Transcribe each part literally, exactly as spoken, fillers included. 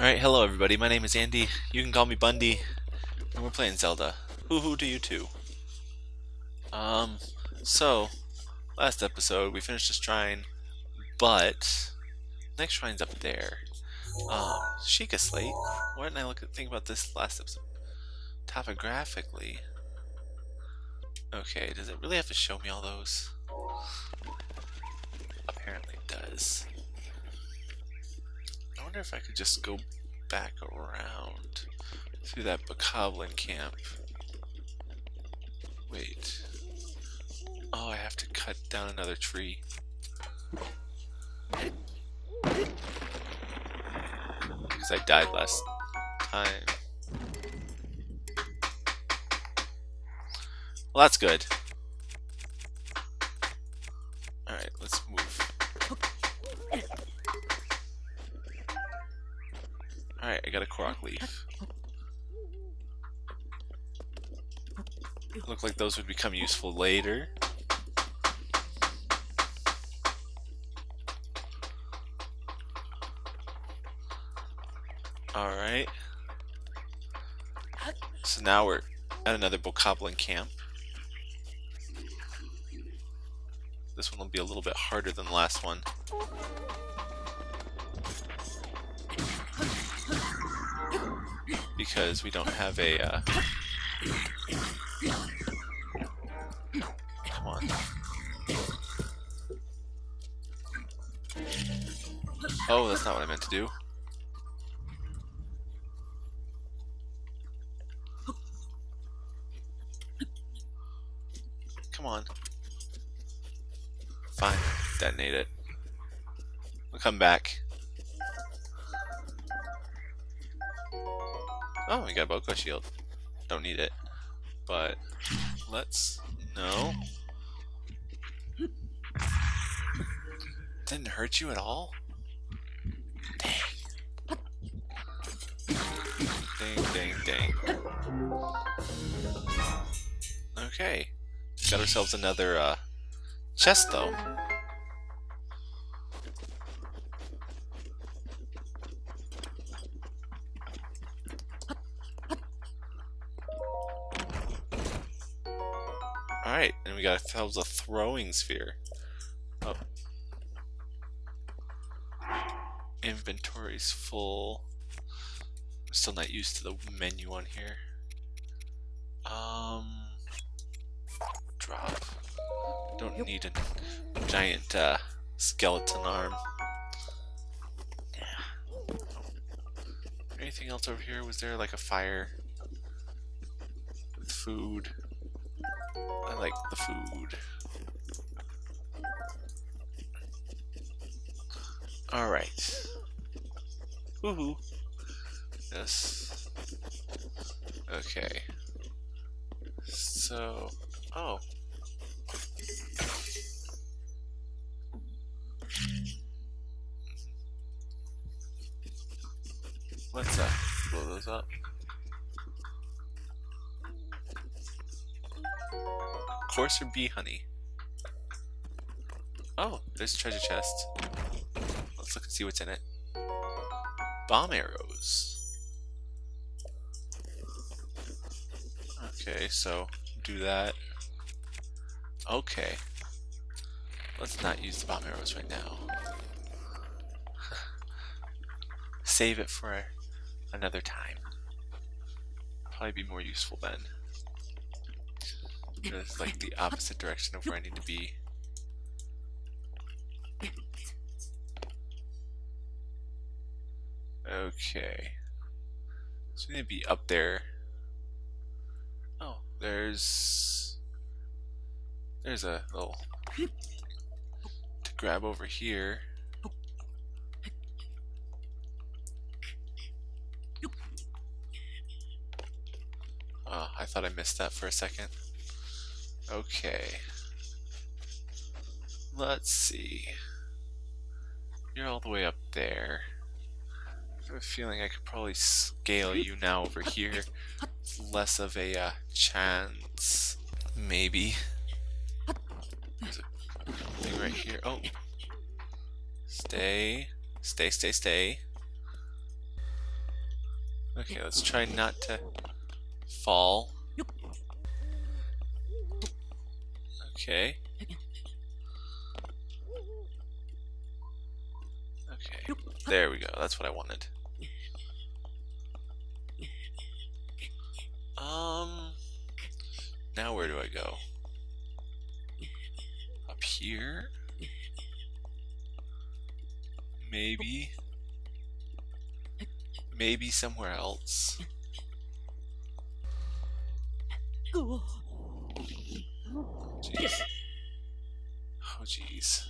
Alright, hello everybody, my name is Andy, you can call me Bundy, and we're playing Zelda. Hoo-hoo to you too. Um, so, last episode we finished the shrine, but next shrine's up there. Um, Sheikah Slate, why didn't I look at, think about this last episode? Topographically, okay, does it really have to show me all those? Apparently it does. I wonder if I could just go back around through that Bokoblin camp. Wait. Oh, I have to cut down another tree. Because I died last time. Well, that's good. Alright, let's move. Alright, I got a Korok Leaf. Look like those would become useful later. Alright. So now we're at another Bokoblin camp. This one will be a little bit harder than the last one. Because we don't have a, uh... come on. Oh, that's not what I meant to do. Come on. Fine. Detonate it. We'll come back. Oh, we got a Boko shield. Don't need it. But let's no. Didn't hurt you at all? Dang. Dang, dang, dang. Okay. Got ourselves another uh chest though. Alright, and we got ourselves a throwing sphere. Oh. Inventory's full. I'm still not used to the menu on here. Um. Drop. Don't need a giant uh, skeleton arm. Yeah. Anything else over here? Was there like a fire? Food? I like the food. Alright. Woohoo. Yes. Okay. So. Oh. Let's uh, blow those up. Horse or bee honey? Oh, there's a treasure chest. Let's look and see what's in it. Bomb arrows. Okay, so do that. Okay. Let's not use the bomb arrows right now. Save it for another time. Probably be more useful then. It's like the opposite direction of where I need to be. Okay. So we need to be up there. Oh, there's... There's a little... to grab over here. Oh, I thought I missed that for a second. Okay. Let's see. You're all the way up there. I have a feeling I could probably scale you now over here. It's less of a uh, chance. Maybe. There's a thing right here. Oh. Stay. Stay, stay, stay. Okay, let's try not to fall. Okay. Okay, there we go. That's what I wanted. Um, now where do I go? Up here? Maybe. Maybe somewhere else. Jeez. Oh, jeez.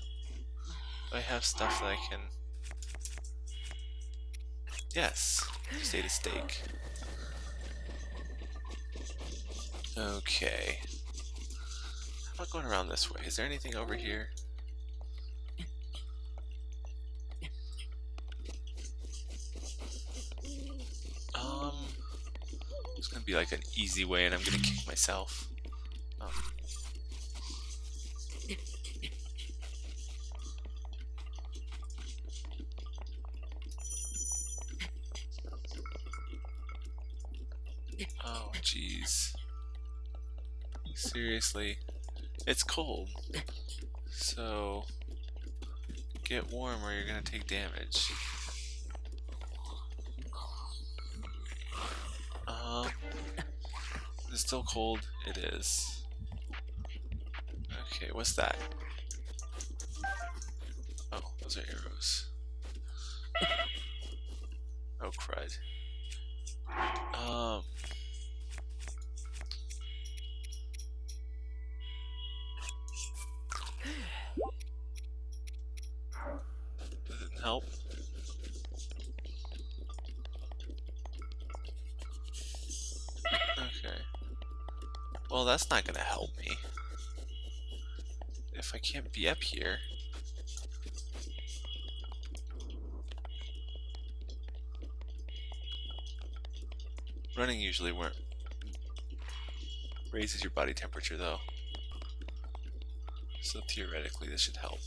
Do I have stuff that I can... Yes. Just ate a steak. Okay. How about going around this way? Is there anything over here? Um, it's gonna be like an easy way, and I'm gonna kick myself. Oh. Oh, jeez. Seriously, it's cold. So get warm, or you're gonna take damage. Um, is it still cold? It is. Okay, what's that? Oh, those are arrows. Oh, crud. Um. Does it help? Okay. Well, that's not gonna help me. If I can't be up here. Running usually weren't raises your body temperature though. So theoretically this should help.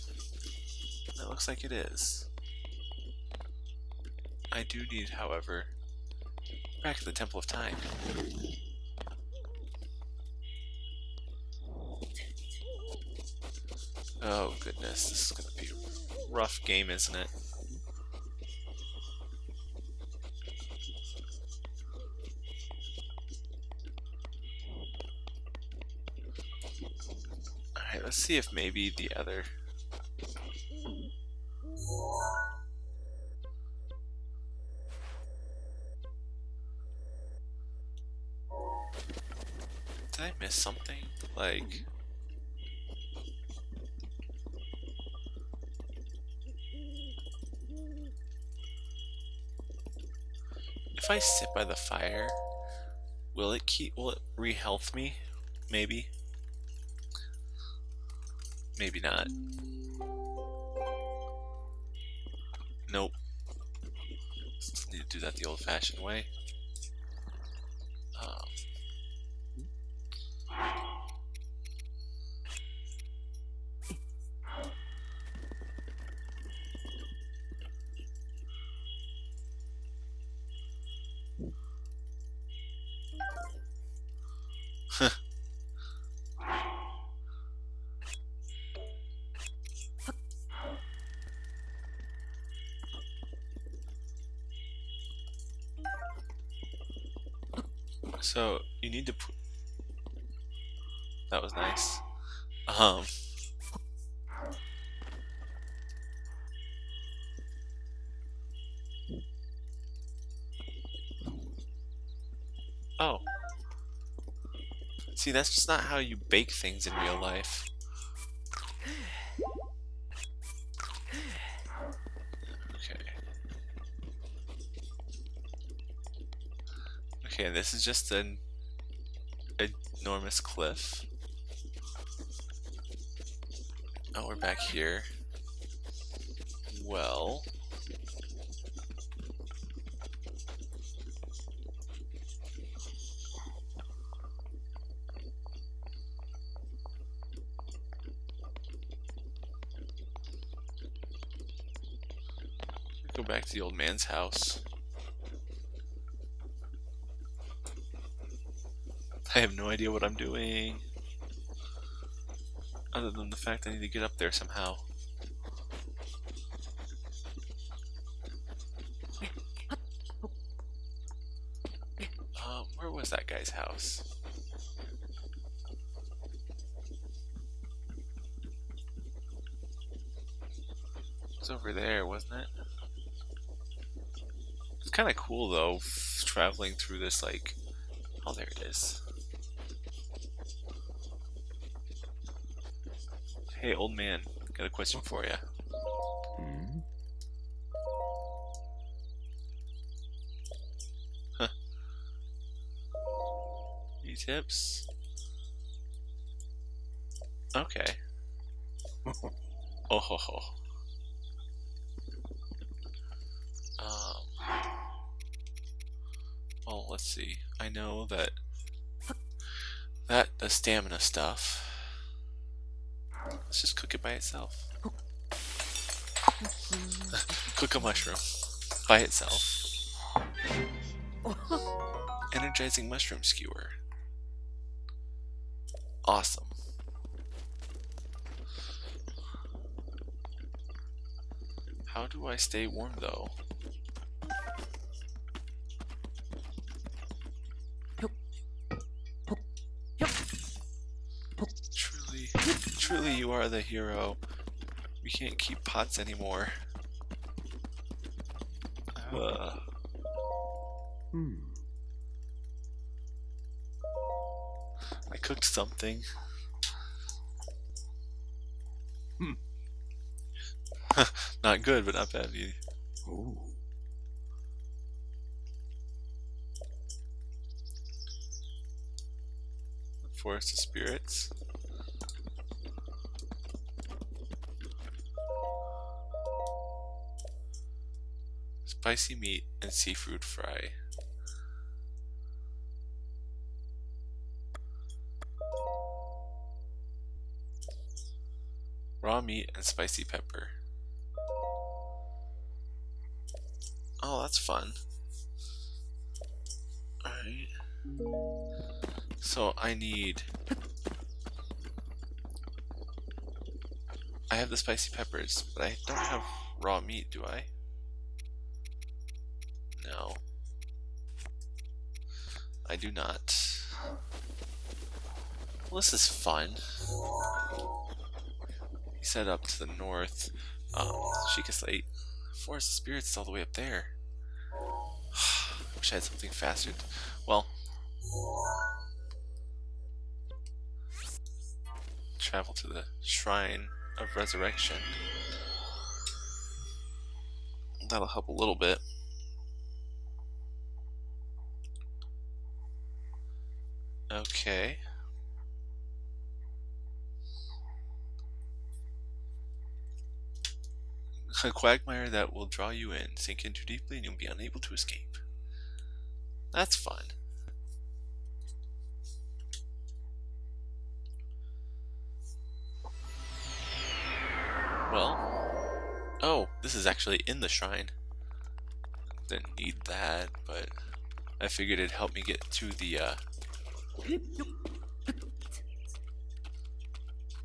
And it looks like it is. I do need, however, back to the Temple of Time. Oh goodness, this is gonna be a rough game, isn't it? Alright, let's see if maybe the other... Did I miss something? Like... If I sit by the fire, will it keep? Will it re-health me? Maybe. Maybe not. Nope. Just need to do that the old-fashioned way. So you need to put. That was nice. Um. Oh. See, that's just not how you bake things in real life. Okay, this is just an enormous cliff. Oh, we're back here. Well... Go back to the old man's house. I have no idea what I'm doing. Other than the fact I need to get up there somehow. Um, where was that guy's house? It was over there, wasn't it? It's kind of cool though, traveling through this like... Oh, there it is. Hey, old man, got a question for you. Mm-hmm. Huh. Any tips? Okay. Oh ho ho. Um. Well, let's see. I know that that the stamina stuff. Let's just cook it by itself. Cook a mushroom by itself. Energizing mushroom skewer. Awesome. How do I stay warm though? Truly, you are the hero. We can't keep pots anymore. Uh. Hmm. I cooked something. Hmm. Not good, but not bad either. Ooh. The Forest of Spirits. Spicy meat and seafood fry. Raw meat and spicy pepper. Oh, that's fun. Alright. So I need... I have the spicy peppers, but I don't have raw meat, do I? No, I do not. Well, this is fun. He said up to the north. Um, Sheikah Slate. Forest of Spirits is all the way up there. Wish I had something faster. Well, travel to the Shrine of Resurrection. That'll help a little bit. Okay. A quagmire that will draw you in, sink in too deeply, and you'll be unable to escape. That's fun. Well, oh, this is actually in the shrine. Didn't need that, but I figured it'd help me get to the, uh,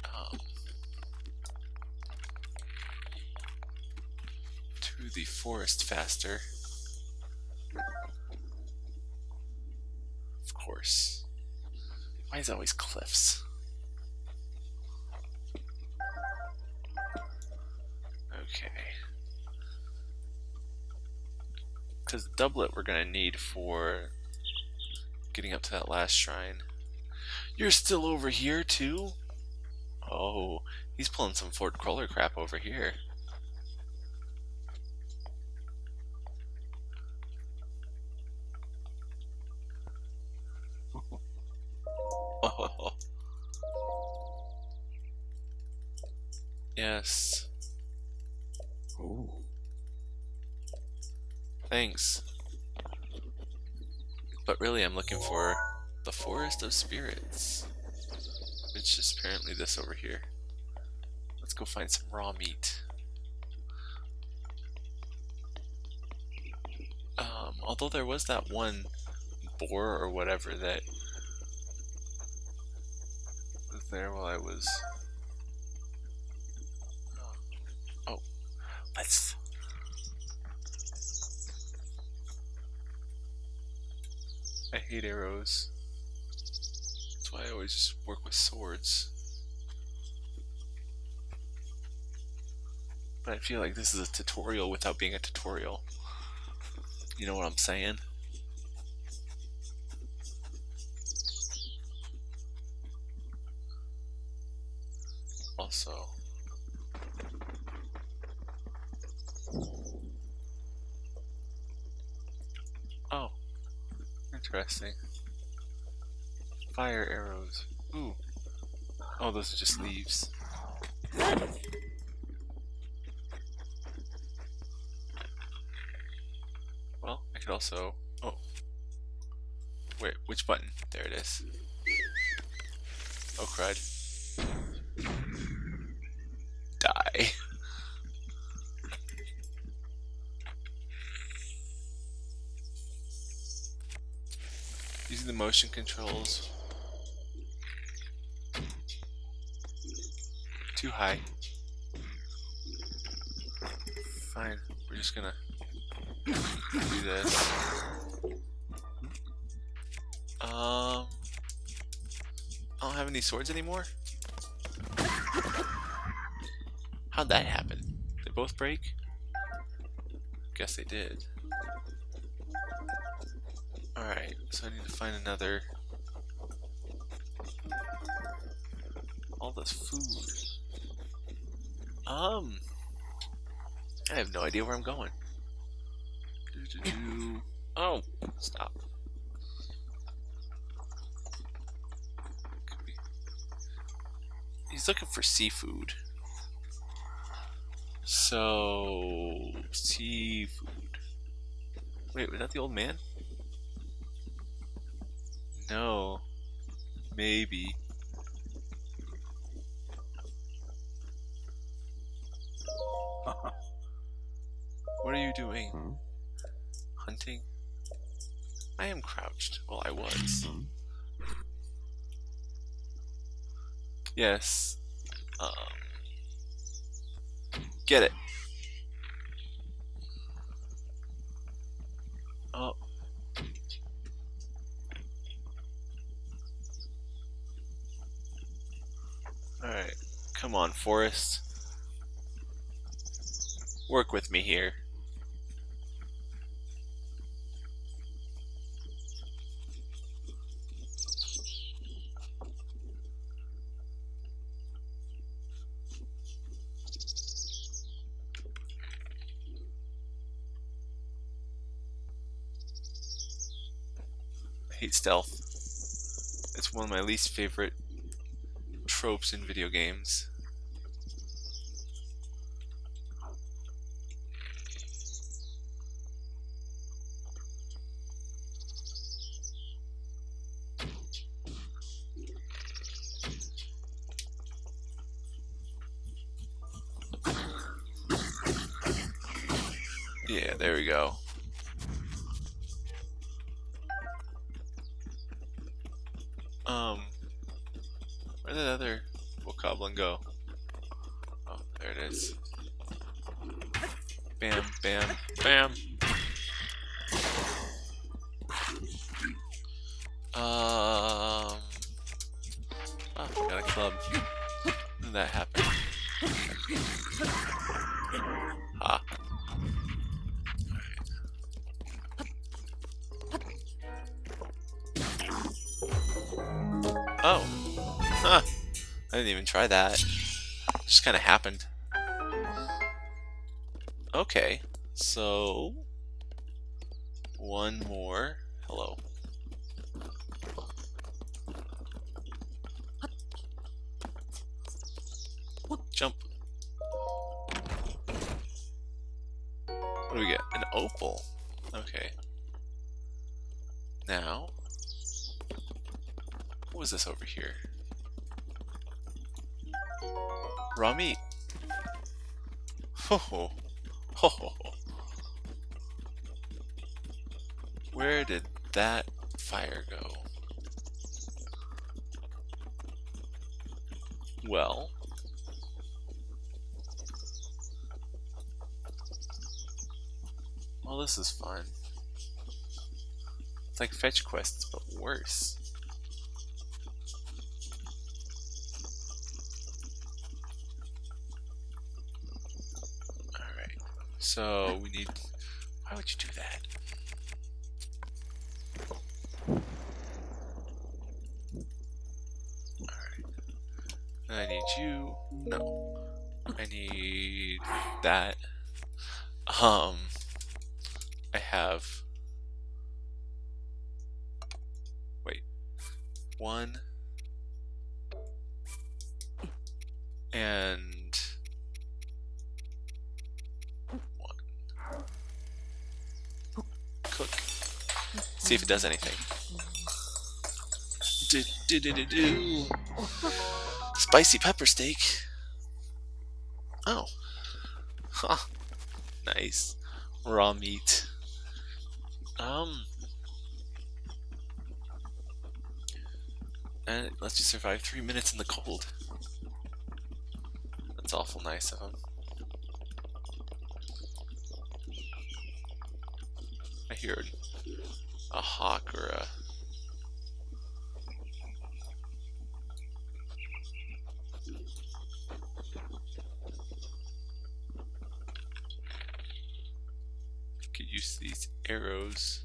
Um, to the forest faster, of course. Why is it always cliffs? Okay, because the doublet we're gonna need for getting up to that last shrine. You're still over here too? Oh, he's pulling some Fort Crawler crap over here. Oh. Yes. Ooh. Thanks. But really, I'm looking for the Forest of Spirits, which is apparently this over here. Let's go find some raw meat. Um, although there was that one boar or whatever that there while I was... Oh, let's... I hate arrows. That's why I always just work with swords. But I feel like this is a tutorial without being a tutorial. You know what I'm saying? Also... Oh. Interesting. Fire arrows. Ooh. Oh, those are just leaves. Could also, oh, wait, which button? There it is. Oh, crud. Die. Using the motion controls. Too high. Fine, we're just gonna... do this. Um, I don't have any swords anymore. How'd that happen? Did they both break? Guess they did. Alright, so I need to find another. All this food. Um, I have no idea where I'm going. Oh, stop. Could be. He's looking for seafood. So, seafood. Wait, was that the old man? No. Maybe. What are you doing? Hmm? Hunting. I am crouched. Well, I was. Yes. Um. Get it. Oh. Alright. Come on, Forest. Work with me here. I hate stealth. It's one of my least favorite tropes in video games. Yeah, there we go. Um, where did that other Bokoblin go? Oh, there it is. Bam, bam, bam! Um, oh, I got a club. How did that happen? Ha. Oh. Huh. I didn't even try that. It just kind of happened. Okay. So... One more. Hello. Jump. What do we get? An opal. Okay. Now... What was this over here? Raw meat. Ho ho. Ho ho ho. Where did that fire go? well. Well, this is fun. It's like fetch quests, but worse. Alright, so we need... Why would you do that? I need you. No. I need that. Um. I have. Wait. One. And. One. Cook. See if it does anything. Do do do do do. Spicy pepper steak. Oh. Huh. Nice. Raw meat. Um. And it lets you survive three minutes in the cold. That's awful nice of him. I hear a hawk or a... Use these arrows.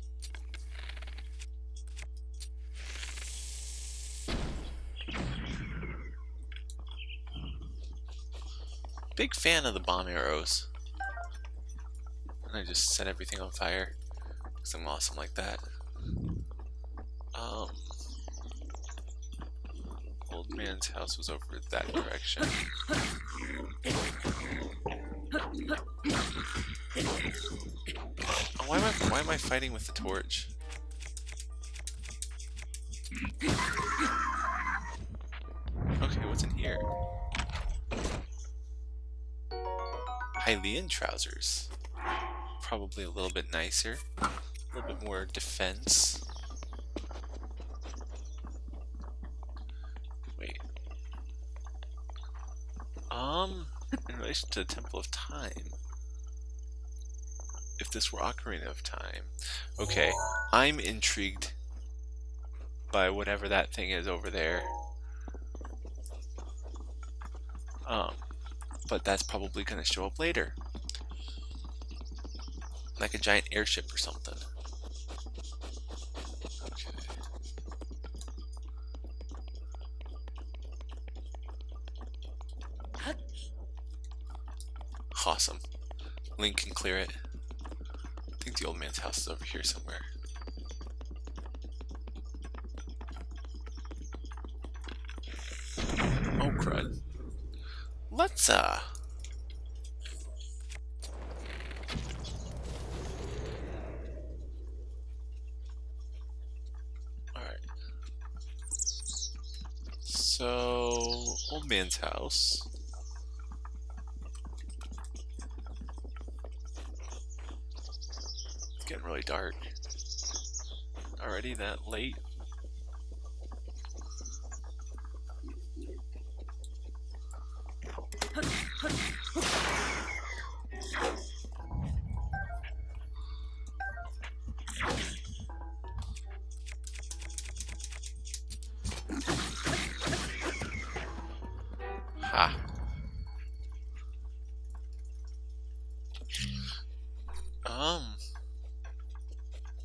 Big fan of the bomb arrows. And I just set everything on fire because I'm awesome like that. Um, old man's house was over that direction. Why am I, why am I fighting with the torch? Okay, what's in here? Hylian trousers. Probably a little bit nicer. A little bit more defense. Wait. Um, in relation to the Temple of Time. If this were Ocarina of Time. Okay, I'm intrigued by whatever that thing is over there. Um, but that's probably going to show up later. Like a giant airship or something. Okay. Awesome. Link can clear it. I think the old man's house is over here somewhere. Oh crud. Let's uh Alright. So old man's house. Getting really dark. Already that late? Ha. Um.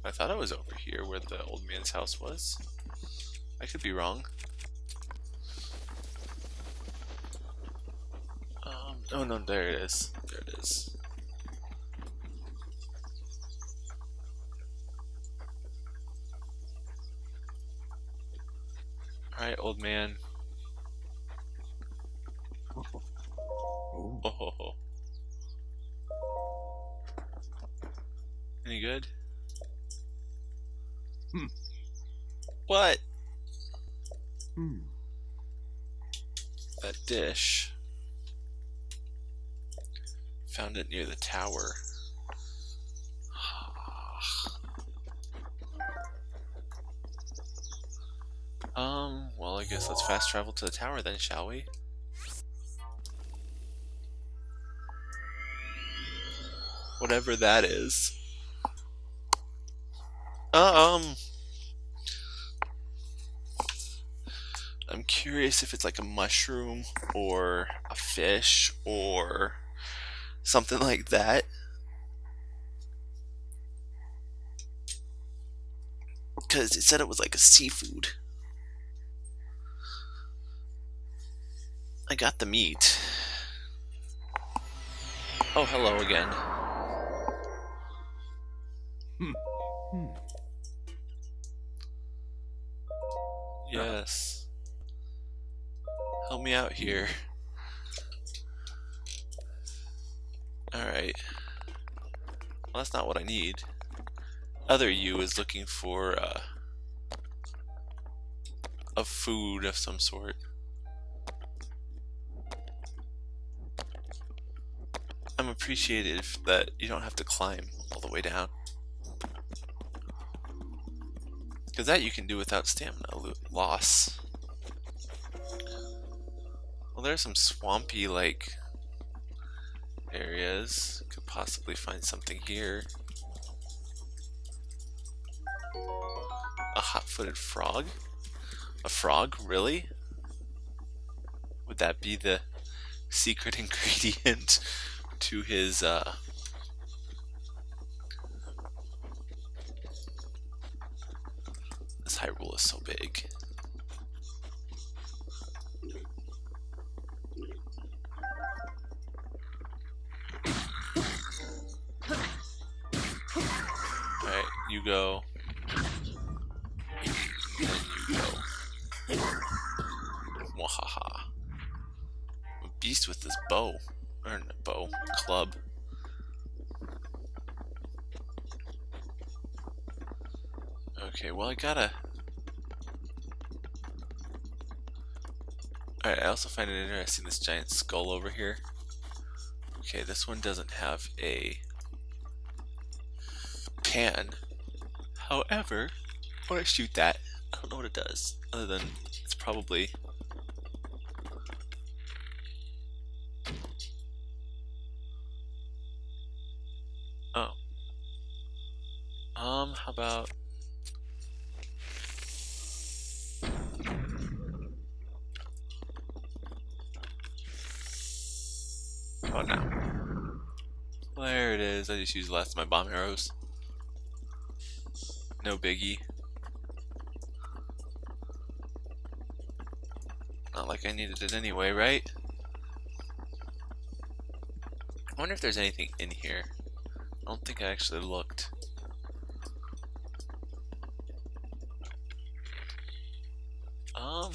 I thought I was over here where the old man's house was. I could be wrong. Um, oh no, there it is. There it is. Alright, old man. Oh. Any good? Hmm. What? Hmm. That dish. Found it near the tower. um, well, I guess let's fast travel to the tower then, shall we? whatever that is. Uh, um, I'm curious if it's like a mushroom or a fish or something like that. Because it said it was like a seafood. I got the meat. Oh, hello again. Hmm. Hmm. Yes. Help me out here. Alright. Well, that's not what I need. Other you is looking for uh, a food of some sort. I'm appreciative that you don't have to climb all the way down. Because that you can do without stamina loss. Well, there's some swampy like areas. Could possibly find something here. A hot-footed frog? A frog? Really? Would that be the secret ingredient to his, uh... This Hyrule is so big. Alright, you go. Mwahaha. I'm a beast with this bow. Or no, bow. Club. Okay, well I gotta... Alright, I also find it interesting this giant skull over here. Okay, this one doesn't have a pan. However, when I shoot that, I don't know what it does, other than it's probably... Oh. Um, how about... How about now? There it is, I just used the last of my bomb arrows. No biggie. Not like I needed it anyway, right? I wonder if there's anything in here. I don't think I actually looked. Um,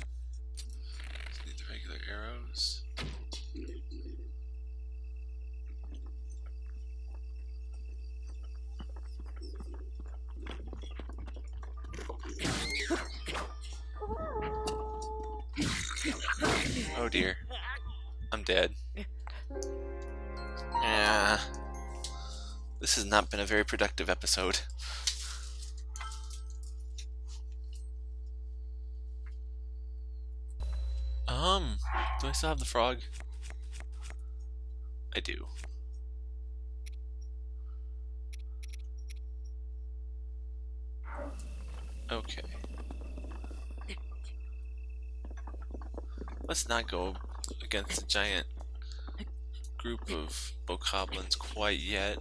just need the regular arrows. Oh dear, I'm dead. Yeah, this has not been a very productive episode. Um, do I still have the frog? I do. Okay. Let's not go against a giant group of Bokoblins quite yet.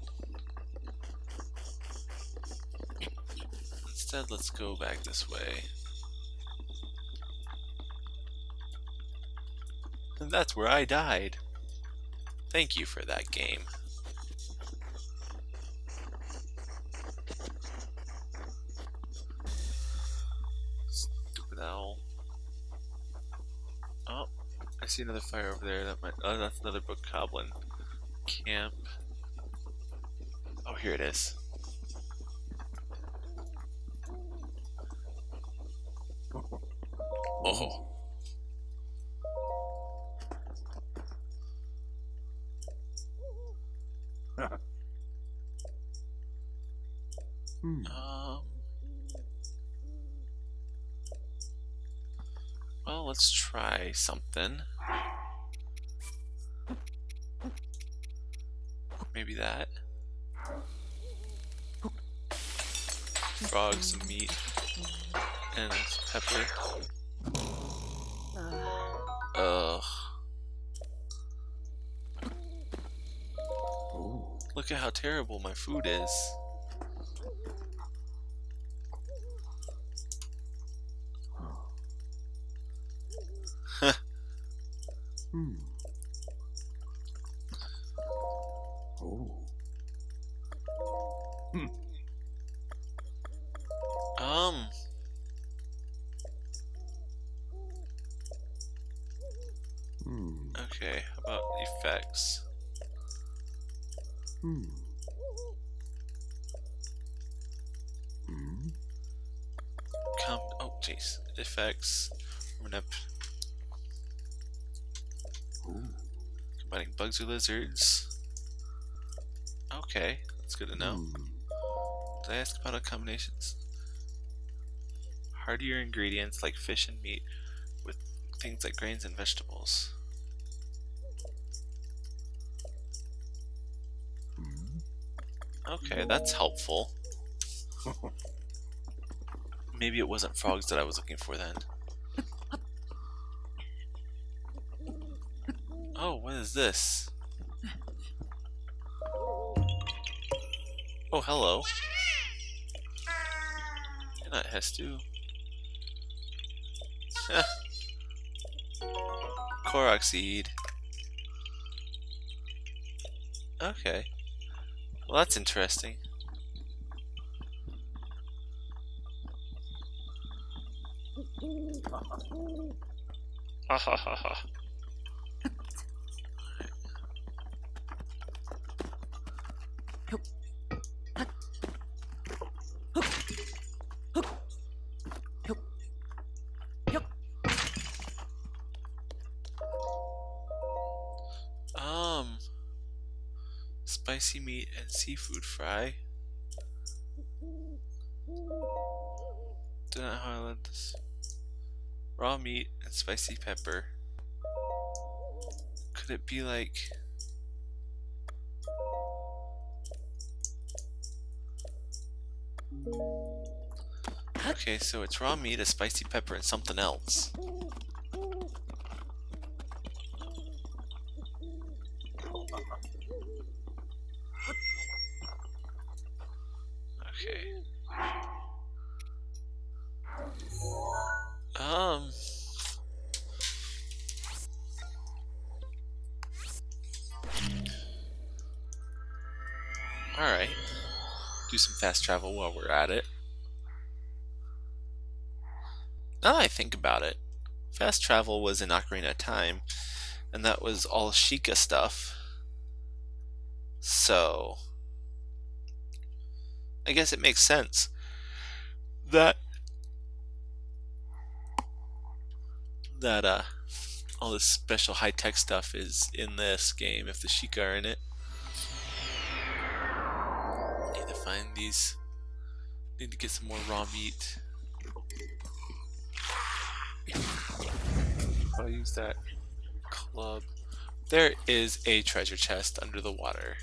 Instead, let's go back this way. And that's where I died. Thank you for that, game. Stupid owl. Oh, I see another fire over there. That might. Oh, that's another Bokoblin camp. Oh, here it is. Oh. Hmm. Um. Well, let's try something. Maybe that. frog some meat and pepper. Ugh. Look at how terrible my food is. Huh. Hmm. Oh. Hmm. Um. Hmm. Okay, how about effects? Hmm. Hmm. Come. Oh, jeez. Effects. I'm gonna. Ooh. Combining bugs with lizards. Okay, that's good to know. Did I ask about combinations? Hardier ingredients like fish and meat with things like grains and vegetables. Okay, that's helpful. Maybe it wasn't frogs that I was looking for then. Oh, what is this? Oh, hello. You're not Hestu. Korok seed. Okay. Well, that's interesting. Ha ha ha ha. Spicy meat and seafood fry. Didn't highlight this. Raw meat and spicy pepper. Could it be like? Okay, so it's raw meat, a spicy pepper, and something else. Um. Alright. Do some fast travel while we're at it. Now that I think about it, fast travel was in Ocarina of Time, and that was all Sheikah stuff. So I guess it makes sense that that uh, all this special high-tech stuff is in this game if the Sheikah are in it. Need to find these. Need to get some more raw meat. I'll use that club. There is a treasure chest under the water.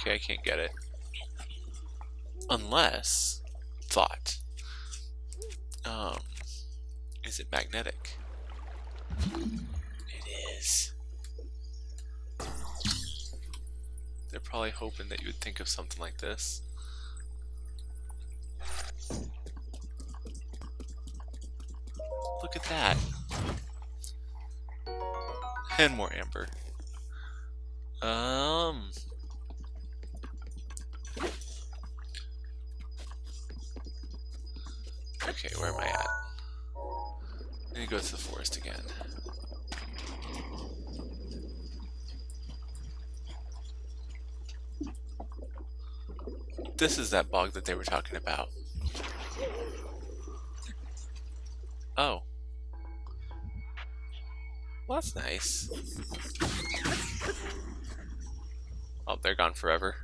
Okay, I can't get it. Unless... Thought. Um, is it magnetic? It is. They're probably hoping that you would think of something like this. Look at that. And more amber. Um... Okay, where am I at? I'm gonna go to the forest again. This is that bog that they were talking about. Oh. Well, that's nice. Oh, they're gone forever.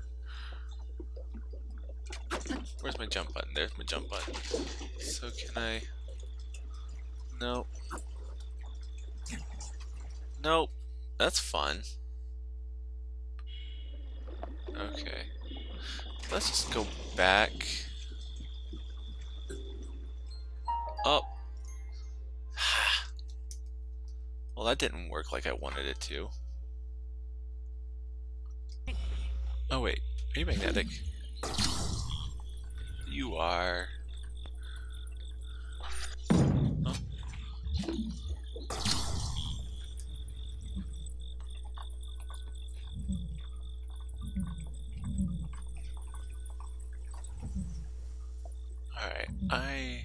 Where's my jump button? There's my jump button. So can I... No. Nope. That's fun. Okay. Let's just go back. Up. Well, that didn't work like I wanted it to. Oh wait, are you magnetic? You are. Oh. Alright, I...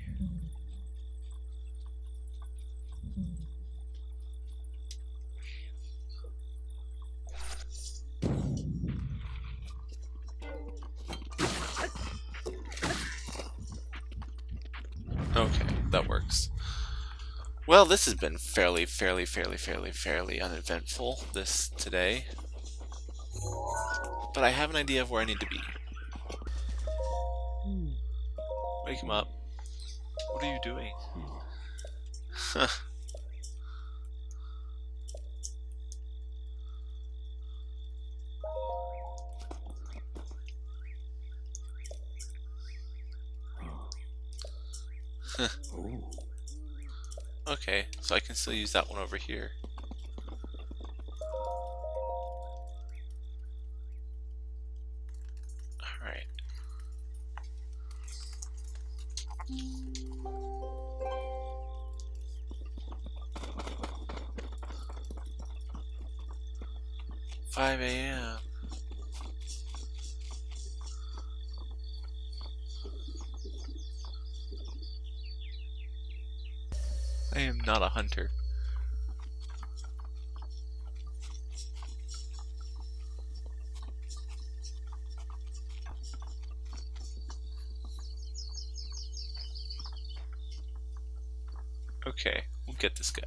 Okay, that works. Well, this has been fairly, fairly, fairly, fairly, fairly uneventful this today. But I have an idea of where I need to be. Wake him up. What are you doing? Huh. Okay, so I can still use that one over here. Alright. five A M I am not a hunter. Okay, we'll get this guy.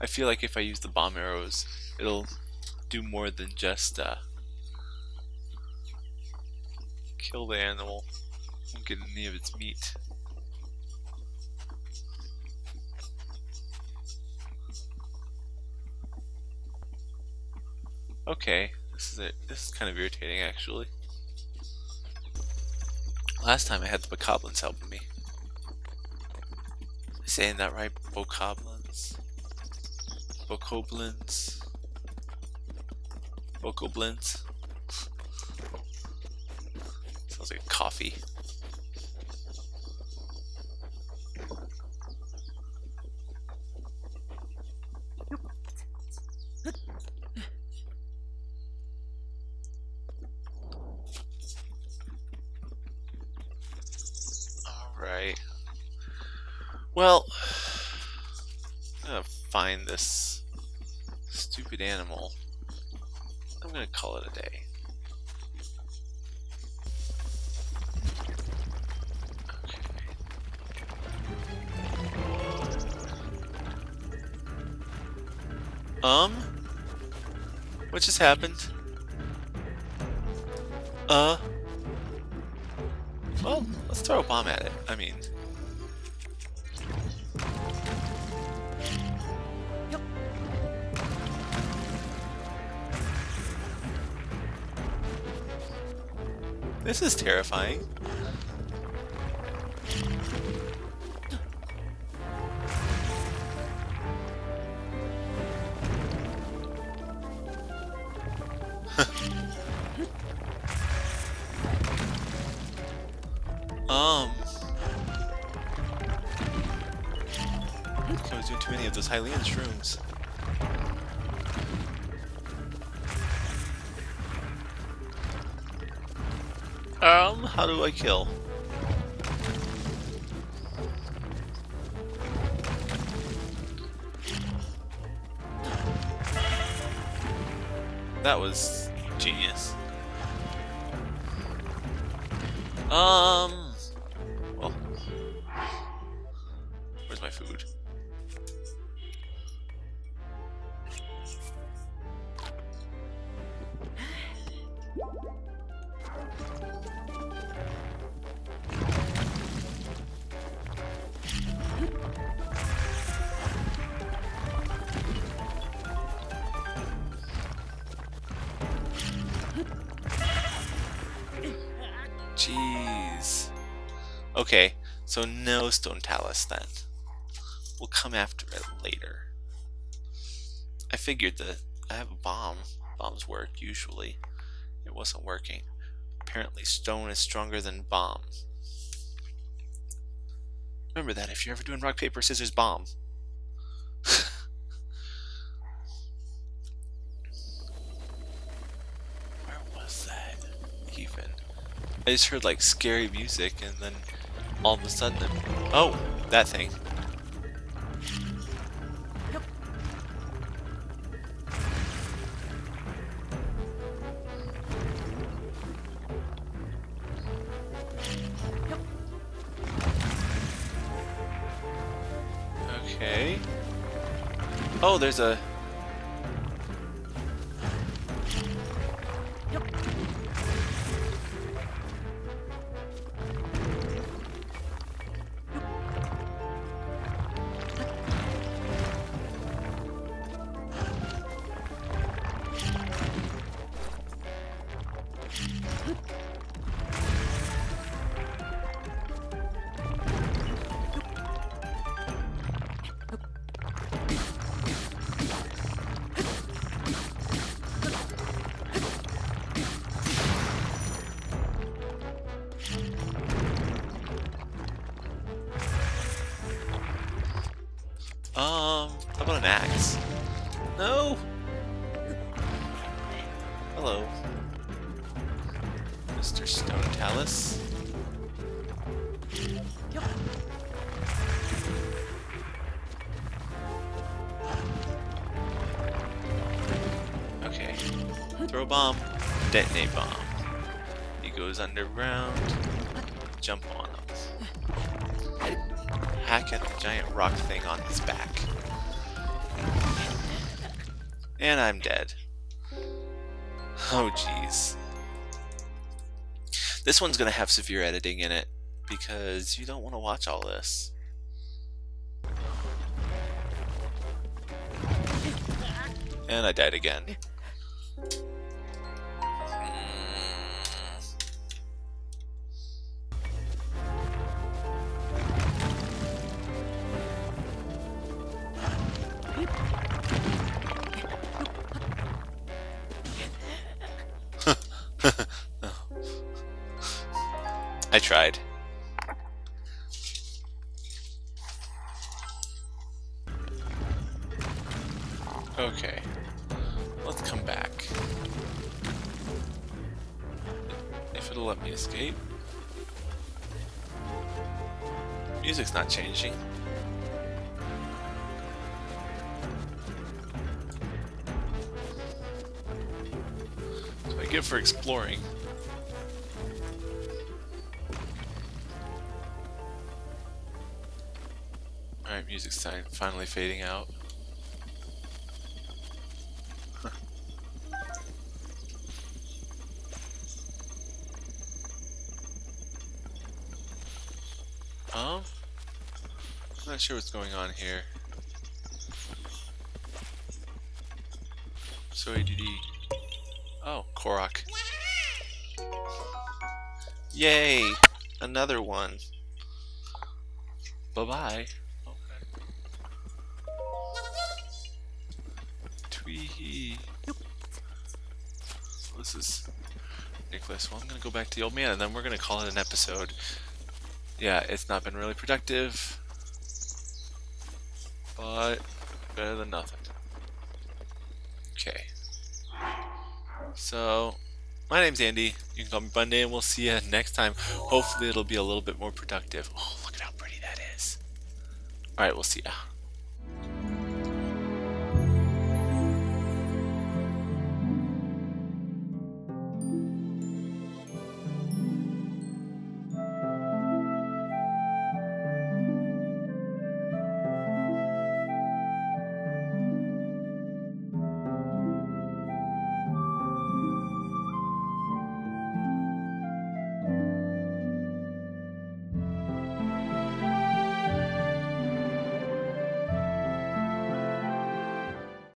I feel like if I use the bomb arrows, it'll do more than just uh kill the animal, won't get any of its meat. Okay, this is it. This is kind of irritating, actually. Last time I had the Bokoblins helping me. Am I saying that right? Bokoblins? Bokoblins? Bokoblins? Sounds like coffee. All right. Well, I'm gonna find this stupid animal. I'm gonna call it a day. Um? What just happened? Uh? Well, let's throw a bomb at it. I mean... Yep. This is terrifying. Um, I think I was doing too many of those Hylian shrooms. Um, how do I kill? That was genius. Um. Food. Jeez. Okay, so no stone talus then. We'll come after it later. I figured that I have a bomb. Bombs work usually. It wasn't working. Apparently stone is stronger than bomb. Remember that if you're ever doing rock, paper, scissors, bomb. Where was that even? I just heard like scary music and then all of a sudden, oh, that thing. Oh, there's a... Um, how about an axe? No! Hello. Mister Stone Talus. Okay. Throw bomb. Detonate bomb. He goes underground. Jump on him. Hack at the giant rock thing on his back. And I'm dead. Oh jeez. This one's gonna have severe editing in it because you don't want to watch all this. And I died again. I tried. Okay, let's come back. If it'll let me escape. Music's not changing. That's what I get for exploring. Alright, music's time, finally fading out. Huh. Um, I'm not sure what's going on here. So A D D. Oh, Korok. Yay! Another one. Bye bye. This is ridiculous. Well, I'm going to go back to the old man and then we're going to call it an episode. Yeah, it's not been really productive, but better than nothing. Okay. So, my name's Andy. You can call me Bundy and we'll see you next time. Hopefully it'll be a little bit more productive. Oh, look at how pretty that is. Alright, we'll see ya.